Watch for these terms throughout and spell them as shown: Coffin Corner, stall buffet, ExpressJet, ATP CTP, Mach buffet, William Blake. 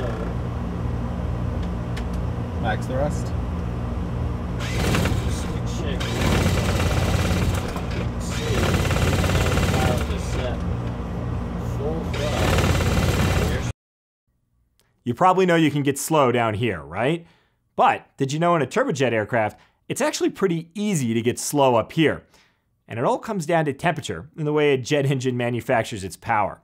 so max the rest. Just check. See how this set. Full throttle. You probably know you can get slow down here, right? But did you know in a turbojet aircraft, it's actually pretty easy to get slow up here. And it all comes down to temperature and the way a jet engine manufactures its power.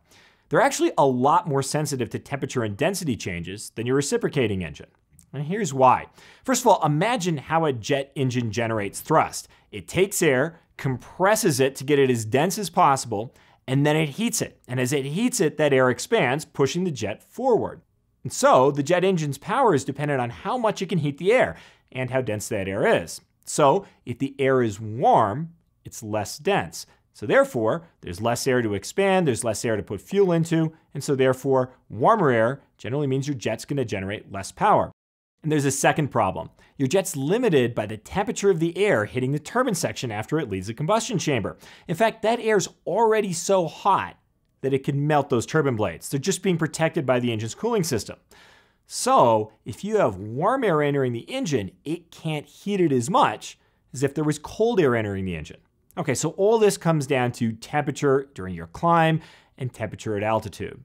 They're actually a lot more sensitive to temperature and density changes than your reciprocating engine. And here's why. First of all, imagine how a jet engine generates thrust. It takes air, compresses it to get it as dense as possible, and then it heats it. And as it heats it, that air expands, pushing the jet forward. And so the jet engine's power is dependent on how much it can heat the air and how dense that air is. So if the air is warm, it's less dense. So therefore, there's less air to expand, there's less air to put fuel into, and so therefore, warmer air generally means your jet's going to generate less power. And there's a second problem. Your jet's limited by the temperature of the air hitting the turbine section after it leaves the combustion chamber. In fact, that air's already so hot that it can melt those turbine blades. They're just being protected by the engine's cooling system. So if you have warm air entering the engine, it can't heat it as much as if there was cold air entering the engine. Okay, so all this comes down to temperature during your climb and temperature at altitude.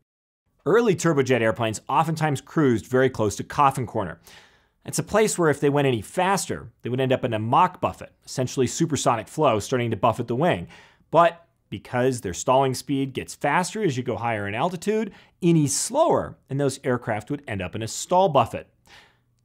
Early turbojet airplanes oftentimes cruised very close to Coffin Corner. It's a place where if they went any faster, they would end up in a Mach buffet, essentially supersonic flow starting to buffet the wing. But because their stalling speed gets faster as you go higher in altitude, any slower, and those aircraft would end up in a stall buffet.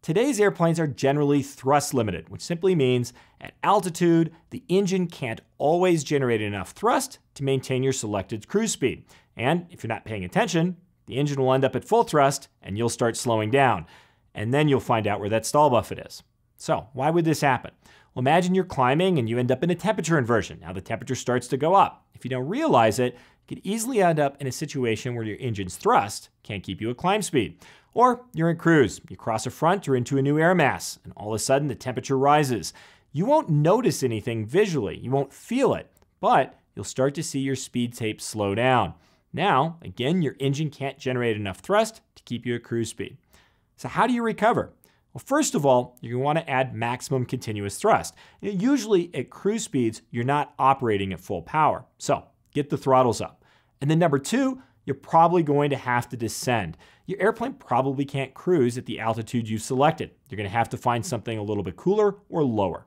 Today's airplanes are generally thrust limited, which simply means at altitude, the engine can't always generate enough thrust to maintain your selected cruise speed. And if you're not paying attention, the engine will end up at full thrust and you'll start slowing down. And then you'll find out where that stall buffet is. So why would this happen? Well, imagine you're climbing and you end up in a temperature inversion. Now the temperature starts to go up. If you don't realize it, you could easily end up in a situation where your engine's thrust can't keep you at climb speed. Or you're in cruise, you cross a front or into a new air mass, and all of a sudden the temperature rises. You won't notice anything visually, you won't feel it, but you'll start to see your speed tape slow down. Now, again, your engine can't generate enough thrust to keep you at cruise speed. So how do you recover? Well, first of all, you're going to want to add maximum continuous thrust. Usually at cruise speeds, you're not operating at full power, so get the throttles up. And then number two, you're probably going to have to descend. Your airplane probably can't cruise at the altitude you've selected. You're going to have to find something a little bit cooler or lower.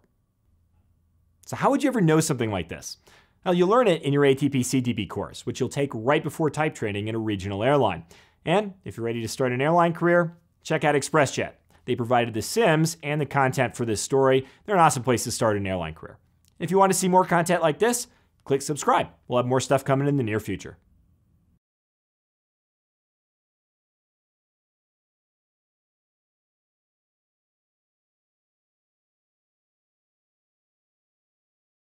So how would you ever know something like this? Well, you'll learn it in your ATP CTP course, which you'll take right before type training in a regional airline. And if you're ready to start an airline career, check out ExpressJet. They provided the sims and the content for this story. They're an awesome place to start an airline career. If you want to see more content like this, click subscribe. We'll have more stuff coming in the near future.